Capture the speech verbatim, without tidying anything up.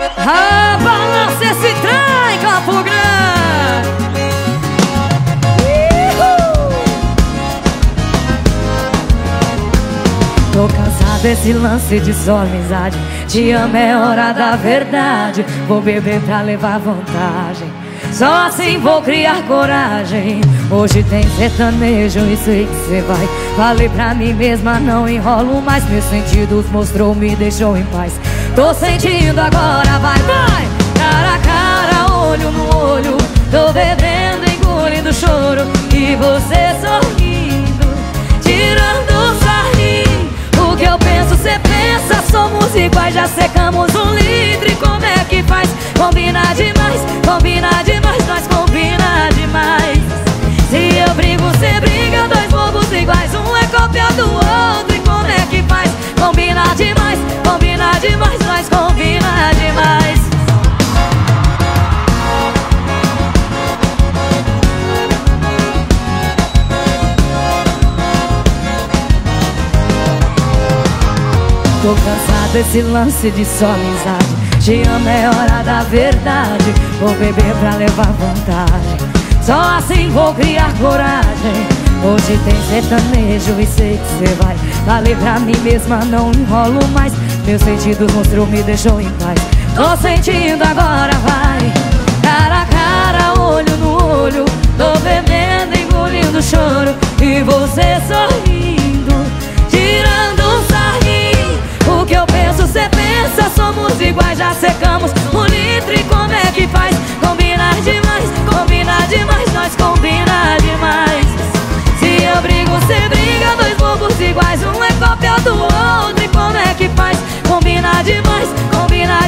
Abalança esse trem, Capo Grande. Tô cansado desse lance de só amizade. Te amo é hora da verdade. Vou beber pra levar vantagem, só assim vou criar coragem. Hoje tem sertanejo e sei que cê vai. Falei pra mim mesma, não enrolo mais. Meus sentidos mostrou, me deixou em paz. Tô sentindo agora, vai, vai. Cara a cara, olho no olho. Tô bebendo, engolindo o choro. E você sorrindo, tirando o sarrinho. O que eu penso, cê pensa, somos iguais. Já secamos um litro e como é que faz? Combina demais, combina demais, nós combina demais. Se eu brigo, cê briga, dois bobos iguais. Um é cópia do outro e como é que faz? Combina demais, combina demais, nós combina demais. Tô cansado desse lance de só amizade. Te amo é hora da verdade. Vou beber pra levar vantagem, só assim vou criar coragem. Hoje tem sertanejo e sei que cê vai. Falei pra mim mesma, não enrolo mais. Meus sentidos mostrou, me deixou em paz. Tô sentindo agora, vai. Cara a cara, olho no olho. Tô bebendo, engolindo o choro. E você sorrindo, tirando um sarrinho. O que eu penso, cê pensa, somos iguais. Já secamos um litro e como é que faz? Combina demais, combina demais, nós combina demais. Se eu brigo, cê briga, dois bobos iguais. Um é cópia do outro e como é que faz? Combina demais, combina demais.